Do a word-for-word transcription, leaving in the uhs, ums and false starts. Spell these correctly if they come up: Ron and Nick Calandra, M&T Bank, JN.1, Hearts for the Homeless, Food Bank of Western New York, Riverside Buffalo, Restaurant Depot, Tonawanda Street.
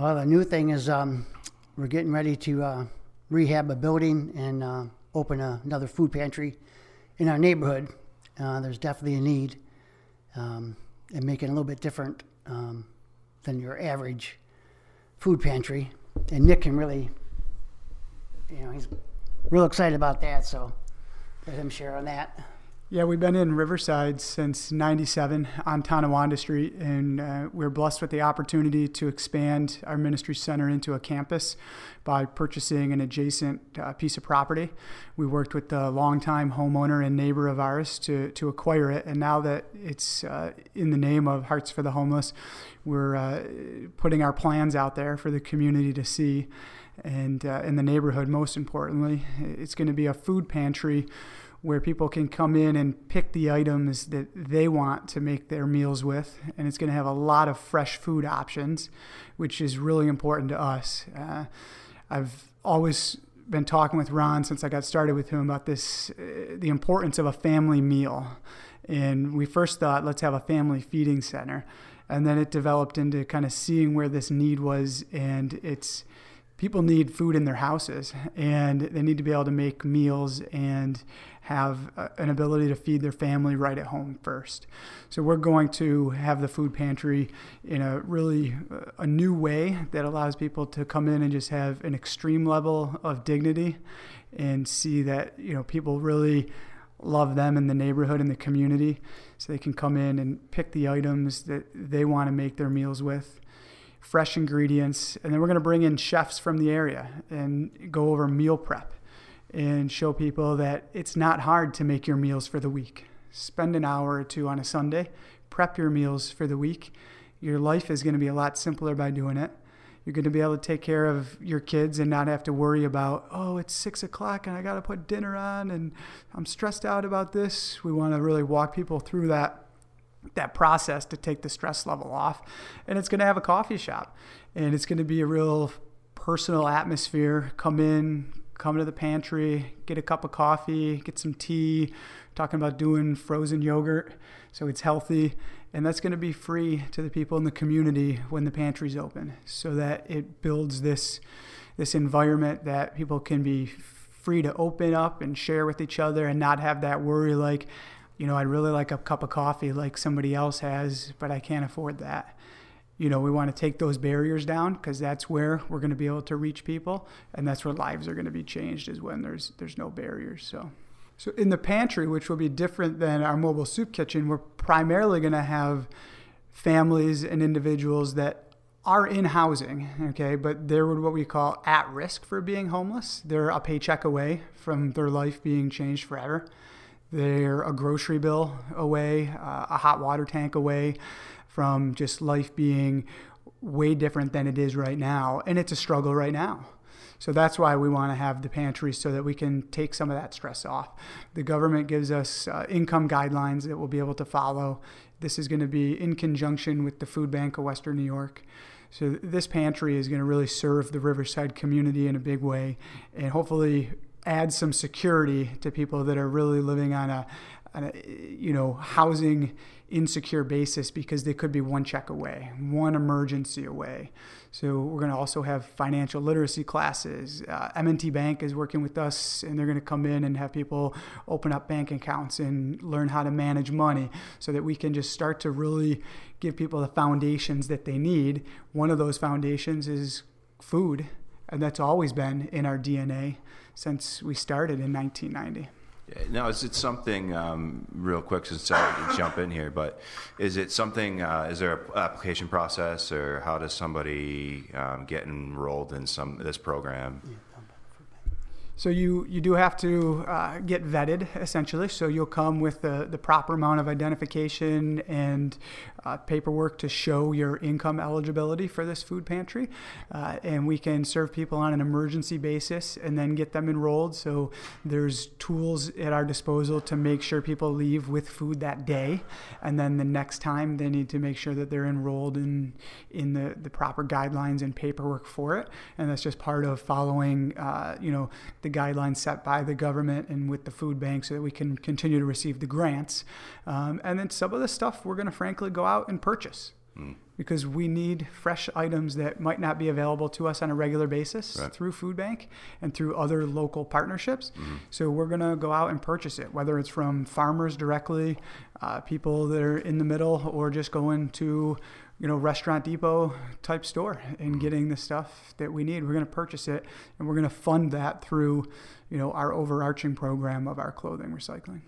Well, the new thing is um, we're getting ready to uh, rehab a building and uh, open a, another food pantry in our neighborhood. Uh, there's definitely a need, um, and make it a little bit different um, than your average food pantry. And Nick can really, you know, he's real excited about that, so let him share on that. Yeah, we've been in Riverside since ninety-seven on Tonawanda Street, and uh, we're blessed with the opportunity to expand our ministry center into a campus by purchasing an adjacent uh, piece of property. We worked with the longtime homeowner and neighbor of ours to, to acquire it, and now that it's uh, in the name of Hearts for the Homeless, we're uh, putting our plans out there for the community to see, and uh, in the neighborhood, most importantly. It's going to be a food pantry where people can come in and pick the items that they want to make their meals with. And it's gonna have a lot of fresh food options, which is really important to us. Uh, I've always been talking with Ron since I got started with him about this, uh, the importance of a family meal. And we first thought, let's have a family feeding center. And then it developed into kind of seeing where this need was, and it's, people need food in their houses, and they need to be able to make meals and have an ability to feed their family right at home first. So we're going to have the food pantry in a really a new way that allows people to come in and just have an extreme level of dignity and see that, you know, people really love them in the neighborhood and the community, so they can come in and pick the items that they want to make their meals with. Fresh ingredients, and then we're going to bring in chefs from the area and go over meal prep and show people that it's not hard to make your meals for the week. Spend an hour or two on a Sunday, prep your meals for the week. Your life is going to be a lot simpler by doing it. You're going to be able to take care of your kids and not have to worry about, oh, it's six o'clock and I got to put dinner on and I'm stressed out about this. We want to really walk people through that that process to take the stress level off. And it's going to have a coffee shop, and it's going to be a real personal atmosphere. Come in, come to the pantry, get a cup of coffee, get some tea, talking about doing frozen yogurt, so it's healthy. And that's going to be free to the people in the community when the pantry's open, so that it builds this, this environment that people can be free to open up and share with each other and not have that worry like, you know, I'd really like a cup of coffee like somebody else has, but I can't afford that. You know, we want to take those barriers down, because that's where we're going to be able to reach people, and that's where lives are going to be changed, is when there's there's no barriers. So, so in the pantry, which will be different than our mobile soup kitchen, we're primarily going to have families and individuals that are in housing, okay, but they're what we call at risk for being homeless. They're a paycheck away from their life being changed forever. They're a grocery bill away, uh, a hot water tank away from just life being way different than it is right now. And it's a struggle right now. So that's why we want to have the pantry, so that we can take some of that stress off. The government gives us uh, income guidelines that we'll be able to follow. This is going to be in conjunction with the Food Bank of Western New York. So this pantry is going to really serve the Riverside community in a big way, and hopefully add some security to people that are really living on a, on a, you know, housing insecure basis, because they could be one check away, one emergency away. So we're going to also have financial literacy classes. Uh, M and T Bank is working with us, and they're going to come in and have people open up bank accounts and learn how to manage money, so that we can just start to really give people the foundations that they need. One of those foundations is food. And that's always been in our D N A since we started in nineteen ninety. Now, is it something, um, real quick, since I jump in here, but is it something, uh, is there an application process, or how does somebody um, get enrolled in some this program? Yeah. So you, you do have to uh, get vetted, essentially. So you'll come with the, the proper amount of identification and uh, paperwork to show your income eligibility for this food pantry. Uh, and we can serve people on an emergency basis and then get them enrolled. So there's tools at our disposal to make sure people leave with food that day. And then the next time, they need to make sure that they're enrolled in, in the, the proper guidelines and paperwork for it. And that's just part of following, uh, you know, the guidelines set by the government and with the food bank, so that we can continue to receive the grants. Um, and then some of the stuff we're going to frankly go out and purchase. mm. because we need fresh items that might not be available to us on a regular basis right. through Food Bank and through other local partnerships. Mm-hmm. So we're going to go out and purchase it, whether it's from farmers directly, uh, people that are in the middle, or just going to, you know, Restaurant Depot type store and mm-hmm. getting the stuff that we need. We're going to purchase it, and we're going to fund that through, you know, our overarching program of our clothing recycling.